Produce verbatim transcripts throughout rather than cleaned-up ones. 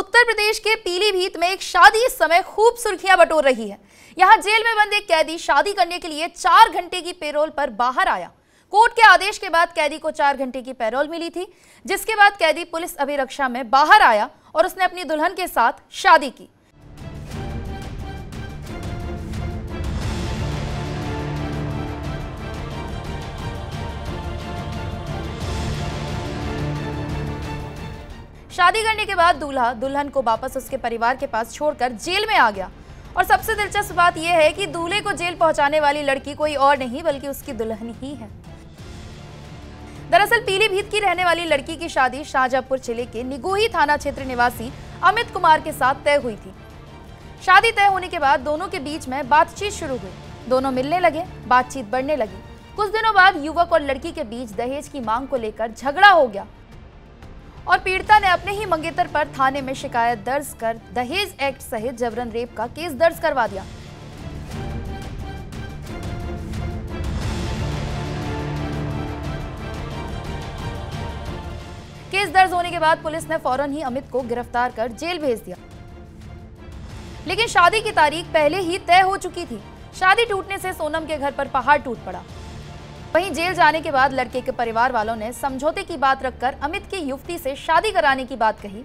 उत्तर प्रदेश के पीलीभीत में एक शादी इस समय खूब सुर्खियां बटोर रही है। यहां जेल में बंद एक कैदी शादी करने के लिए चार घंटे की पैरोल पर बाहर आया। कोर्ट के आदेश के बाद कैदी को चार घंटे की पैरोल मिली थी, जिसके बाद कैदी पुलिस अभिरक्षा में बाहर आया और उसने अपनी दुल्हन के साथ शादी की। शादी करने के बाद दूल्हा दुल्हन को वापस उसके परिवार के पास छोड़कर जेल में आ गया। और सबसे दिलचस्प बात यह है कि दूल्हे को जेल पहुंचाने वाली लड़की कोई और नहीं बल्कि उसकी दुल्हन ही है। दरअसल पीलीभीत की रहने वाली लड़की की शादी शाहजहाँपुर जिले के निगोही थाना क्षेत्र निवासी अमित कुमार के साथ तय हुई थी। शादी तय होने के बाद दोनों के बीच में बातचीत शुरू हुई। दोनों मिलने लगे, बातचीत बढ़ने लगी। कुछ दिनों बाद युवक और लड़की के बीच दहेज की मांग को लेकर झगड़ा हो गया और पीड़िता ने अपने ही मंगेतर पर थाने में शिकायत दर्ज कर दहेज एक्ट सहित जबरन रेप का केस दर्ज करवा दिया। केस दर्ज होने के बाद पुलिस ने फौरन ही अमित को गिरफ्तार कर जेल भेज दिया, लेकिन शादी की तारीख पहले ही तय हो चुकी थी। शादी टूटने से सोनम के घर पर पहाड़ टूट पड़ा। वहीं जेल जाने के बाद लड़के के परिवार वालों ने समझौते की बात रखकर अमित की युवती से शादी कराने की बात कही।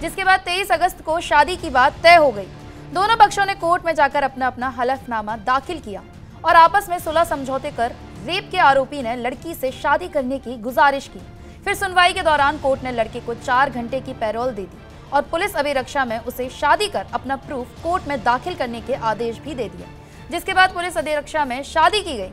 जिसके बाद तेईस अगस्त को शादी की बात तय हो गई। दोनों पक्षों ने कोर्ट में जाकर अपना अपना हलफनामा दाखिल किया और आपस में सुलह समझौते कर रेप के आरोपी ने लड़की से शादी करने की गुजारिश की। फिर सुनवाई के दौरान कोर्ट ने लड़के को चार घंटे की पैरोल दे दी और पुलिस अभिरक्षा में उसे शादी कर अपना प्रूफ कोर्ट में दाखिल करने के आदेश भी दे दिए, जिसके बाद पुलिस अभिरक्षा में शादी की गई।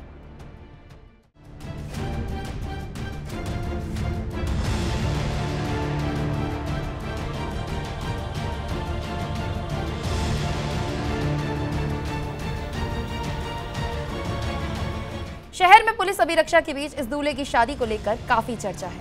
शहर में पुलिस अभिरक्षा के बीच इस दूल्हे की शादी को लेकर काफी चर्चा है।